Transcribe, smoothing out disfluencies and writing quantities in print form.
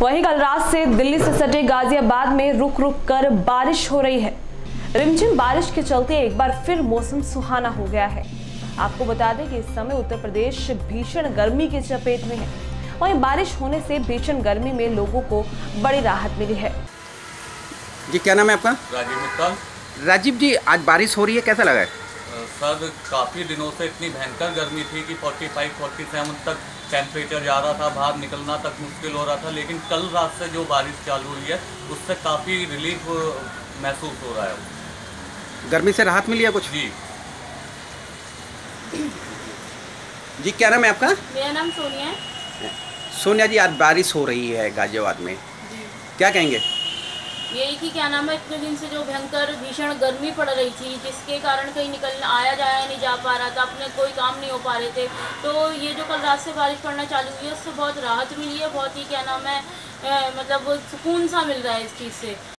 वहीं कल रात से दिल्ली से सटे गाजियाबाद में रुक रुक कर बारिश हो रही है। रिमझिम बारिश के चलते एक बार फिर मौसम सुहाना हो गया है। आपको बता दें कि इस समय उत्तर प्रदेश भीषण गर्मी की चपेट में है। वहीं बारिश होने से भीषण गर्मी में लोगों को बड़ी राहत मिली है। जी, क्या नाम है आपका? राजीव मित्तल। राजीव जी, आज बारिश हो रही है, कैसा लगा है? सर, काफ़ी दिनों से इतनी भयंकर गर्मी थी कि 45-47 तक टेम्परेचर जा रहा था, बाहर निकलना तक मुश्किल हो रहा था, लेकिन कल रात से जो बारिश चालू हुई है उससे काफ़ी रिलीफ महसूस हो रहा है। गर्मी से राहत मिली है कुछ? जी, क्या नाम है आपका? मेरा नाम सोनिया है। सोनिया जी, आज बारिश हो रही है गाजियाबाद में, क्या कहेंगे? यही कि क्या नाम है, इतने दिन से जो भयंकर भीषण गर्मी पड़ रही थी, जिसके कारण कहीं निकलना आया जाया नहीं जा पा रहा था, अपने कोई काम नहीं हो पा रहे थे, तो ये जो कल रात से बारिश पड़ना चालू हुई है उससे बहुत राहत मिली है। बहुत ही क्या नाम है, मतलब सुकून सा मिल रहा है इस चीज़ से।